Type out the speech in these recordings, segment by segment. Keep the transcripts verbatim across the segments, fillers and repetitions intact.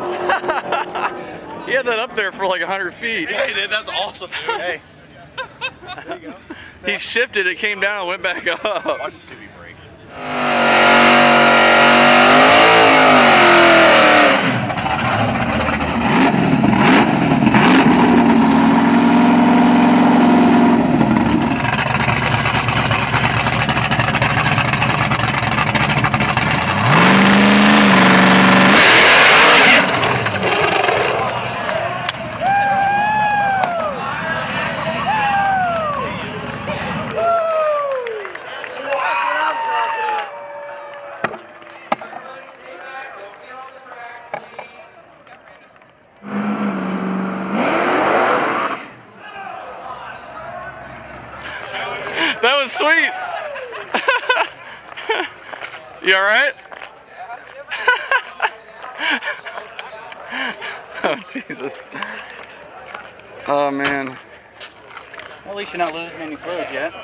was. He had that up there for like a hundred feet. Yeah, he did. That's awesome, dude. Hey. There you go. He shifted, it came down, went back up. Watch the T V break. That was sweet. You all right? Oh, Jesus. Oh, man. Well, at least you're not losing any fluid yet.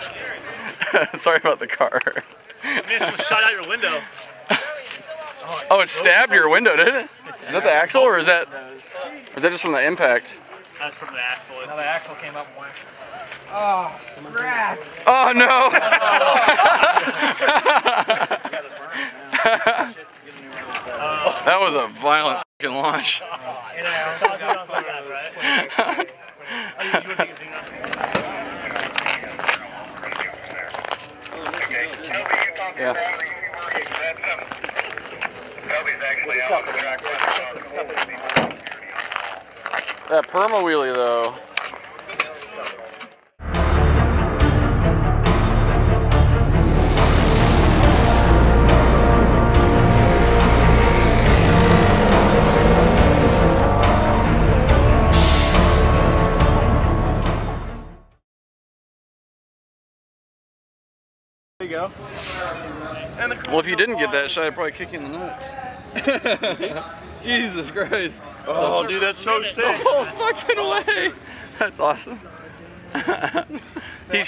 Sorry about the car. I missed shot out your window. Oh, it stabbed your window, did it? Is that the axle, or is that, or is that just from the impact? That's from the axle. It's now the axle came up one. Oh, scratch! Oh no! That was a violent fucking launch. That perma wheelie though. There you go. Well, if you didn't get that shot, I'd probably kick you in the nuts. Jesus Christ. Oh, oh dude, that's so sick. Oh, fucking way. That's awesome.